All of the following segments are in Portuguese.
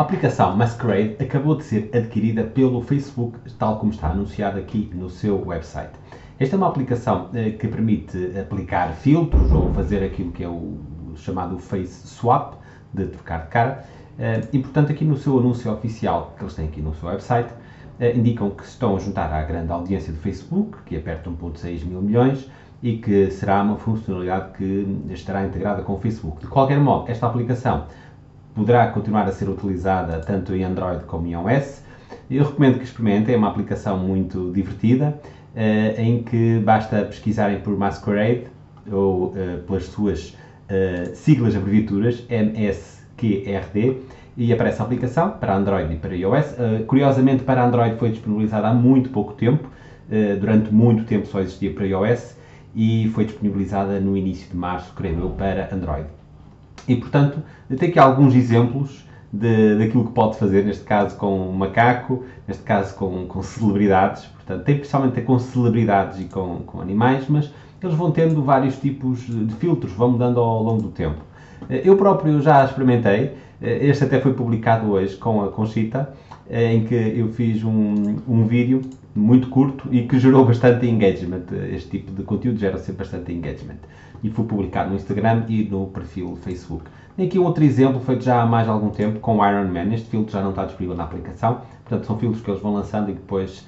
A aplicação Masquerade acabou de ser adquirida pelo Facebook, tal como está anunciado aqui no seu website. Esta é uma aplicação que permite aplicar filtros ou fazer aquilo que é o chamado face swap, de trocar de cara, e portanto aqui no seu anúncio oficial que eles têm aqui no seu website, indicam que se estão a juntar à grande audiência do Facebook, que é perto de 1,6 mil milhões, e que será uma funcionalidade que estará integrada com o Facebook. De qualquer modo, esta aplicação poderá continuar a ser utilizada tanto em Android como em iOS. Eu recomendo que experimentem, é uma aplicação muito divertida, em que basta pesquisarem por Masquerade ou pelas suas siglas abreviaturas, MSQRD, e aparece a aplicação para Android e para iOS. Curiosamente, para Android foi disponibilizada há muito pouco tempo, durante muito tempo só existia para iOS, e foi disponibilizada no início de março, creio eu, para Android. E, portanto, tem aqui alguns exemplos daquilo que pode fazer, neste caso com um macaco, neste caso com celebridades. Portanto, tem principalmente com celebridades e com animais, mas eles vão tendo vários tipos de filtros, vão mudando ao longo do tempo. Eu próprio já experimentei, este até foi publicado hoje com a Conchita, em que eu fiz um vídeo muito curto e que gerou bastante engagement. Este tipo de conteúdo gera sempre bastante engagement. E foi publicado no Instagram e no perfil Facebook. Tem aqui um outro exemplo, feito já há mais algum tempo, com o Iron Man. Este filtro já não está disponível na aplicação, portanto são filtros que eles vão lançando e depois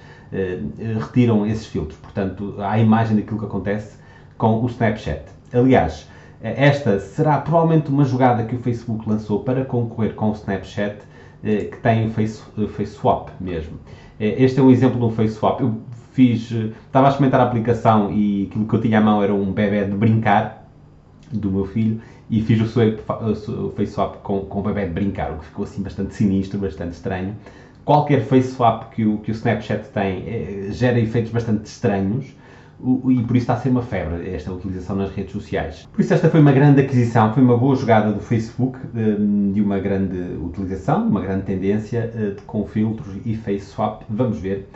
retiram esses filtros. Portanto, há a imagem daquilo que acontece com o Snapchat. Aliás, esta será provavelmente uma jogada que o Facebook lançou para concorrer com o Snapchat, que tem face swap mesmo. Este é um exemplo de um face swap. Eu estava a experimentar a aplicação e aquilo que eu tinha à mão era um bebé de brincar do meu filho e fiz o face swap com o bebé de brincar, o que ficou assim bastante sinistro, bastante estranho. Qualquer face swap que o Snapchat tem gera efeitos bastante estranhos, e por isso está a ser uma febre esta utilização nas redes sociais. Por isso esta foi uma grande aquisição, foi uma boa jogada do Facebook, de uma grande utilização, uma grande tendência com filtros e face swap. Vamos ver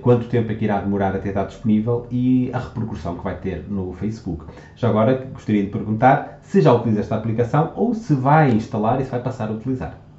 quanto tempo é que irá demorar até estar disponível e a repercussão que vai ter no Facebook. Já agora gostaria de perguntar se já utiliza esta aplicação ou se vai instalar e se vai passar a utilizar.